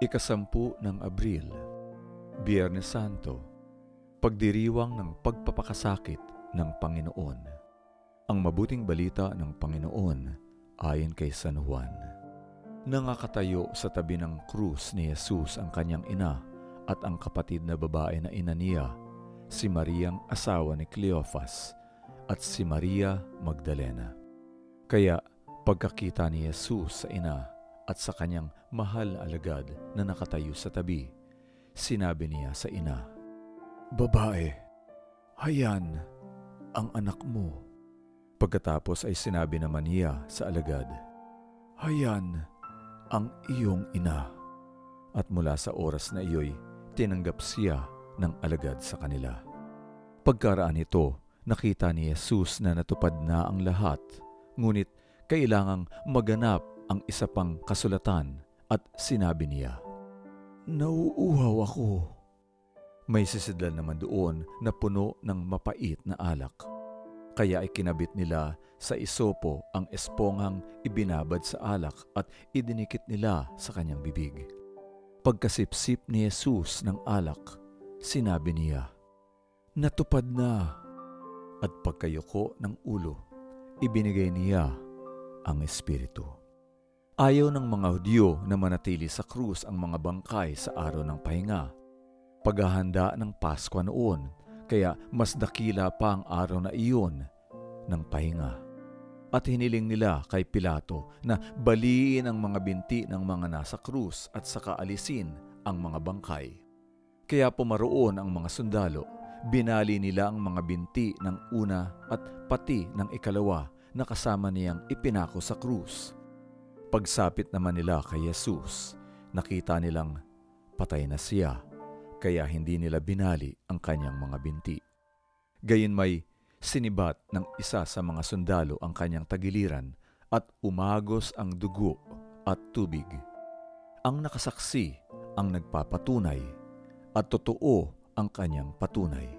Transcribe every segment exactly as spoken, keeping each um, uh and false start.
Ikasampu ng Abril, Biyernes Santo, pagdiriwang ng pagpapakasakit ng Panginoon. Ang mabuting balita ng Panginoon ayon kay San Juan. Nangakatayo sa tabi ng krus ni Jesus ang kanyang ina at ang kapatid na babae na ina niya, si Mariang asawa ni Cleophas at si Maria Magdalena. Kaya pagkakita ni Jesus sa ina at sa kanyang mahal na alagad na nakatayo sa tabi, sinabi niya sa ina, "Babae, hayan ang anak mo." Pagkatapos ay sinabi naman niya sa alagad, "Hayan ang iyong ina." At mula sa oras na iyo'y tinanggap siya ng alagad sa kanila. Pagkaraan nito, nakita ni Jesus na natupad na ang lahat, ngunit kailangang maganap ang isa pang kasulatan at sinabi niya, "Nauuhaw ako." May sisidlan naman doon na puno ng mapait na alak. Kaya ay kinabit nila sa isopo ang esponghang ibinabad sa alak at idinikit nila sa kanyang bibig. Pagkasipsip ni Jesus ng alak, sinabi niya, "Natupad na." At pagkayuko ng ulo, ibinigay niya ang Espiritu. Ayaw ng mga Hudyo na manatili sa krus ang mga bangkay sa araw ng pahinga, paghahanda ng Pasko noon, kaya mas dakila pa ang araw na iyon ng pahinga. At hiniling nila kay Pilato na baliin ang mga binti ng mga nasa krus at saka alisin ang mga bangkay. Kaya pumaroon ang mga sundalo, binali nila ang mga binti ng una at pati ng ikalawa na kasama niyang ipinako sa krus. Pagsapit naman nila kay Jesus, nakita nilang patay na siya, kaya hindi nila binali ang kanyang mga binti. Gayon may sinibat ng isa sa mga sundalo ang kanyang tagiliran at umagos ang dugo at tubig. Ang nakasaksi ang nagpapatunay at totoo ang kanyang patunay.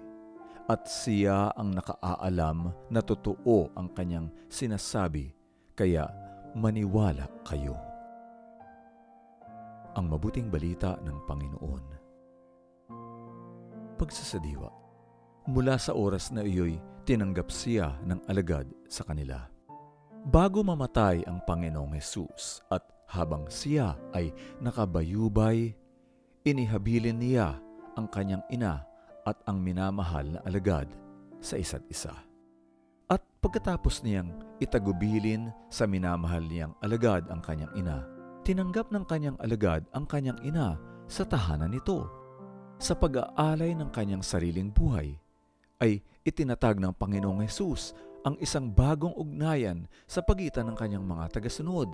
At siya ang nakaaalam na totoo ang kanyang sinasabi, kaya maniwala kayo. Ang mabuting balita ng Panginoon. Pagsasadiwa. Mula sa oras na iyo'y tinanggap siya ng alagad sa kanila. Bago mamatay ang Panginoong Hesus at habang siya ay nakabayubay, inihabilin niya ang kanyang ina at ang minamahal na alagad sa isa't isa. At pagkatapos niyang itagubilin sa minamahal niyang alagad ang kanyang ina, tinanggap ng kanyang alagad ang kanyang ina sa tahanan nito. Sa pag-aalay ng kanyang sariling buhay, ay itinatag ng Panginoong Hesus ang isang bagong ugnayan sa pagitan ng kanyang mga tagasunod.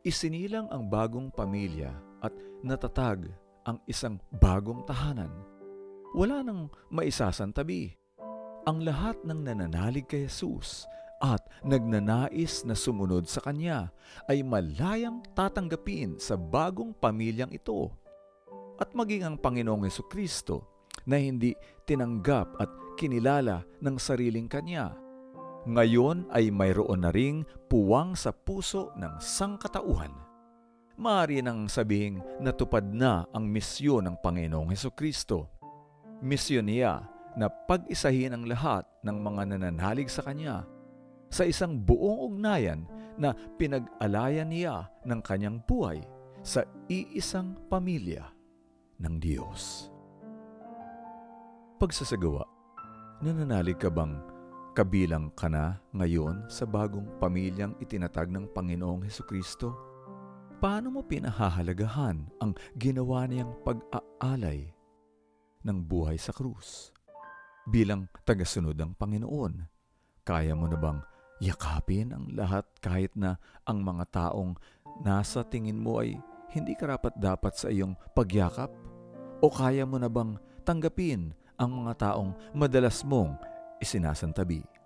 Isinilang ang bagong pamilya at natatag ang isang bagong tahanan. Wala nang maisasantabi. Ang lahat ng nananalig kay Hesus at nagnanais na sumunod sa kanya ay malayang tatanggapin sa bagong pamilyang ito. At maging ang Panginoong Hesus Kristo na hindi tinanggap at kinilala ng sariling kanya, ngayon ay mayroon na ring puwang sa puso ng sangkatauhan. Maaari nang sabihing natupad na ang misyon ng Panginoong Hesus Kristo. Misyon niya na pag-isahin ang lahat ng mga nananalig sa kanya sa isang buong ugnayan na pinag-alayan niya ng kanyang buhay sa iisang pamilya ng Diyos. Pagsasagawa. Nananalig ka bang kabilang ka na ngayon sa bagong pamilyang itinatag ng Panginoong Hesukristo? Paano mo pinahahalagahan ang ginawa niyang pag-aalay ng buhay sa krus? Bilang tagasunod ng Panginoon, kaya mo na bang yakapin ang lahat kahit na ang mga taong nasa tingin mo ay hindi karapat-dapat sa iyong pagyakap? O kaya mo na bang tanggapin ang mga taong madalas mong isinasantabi?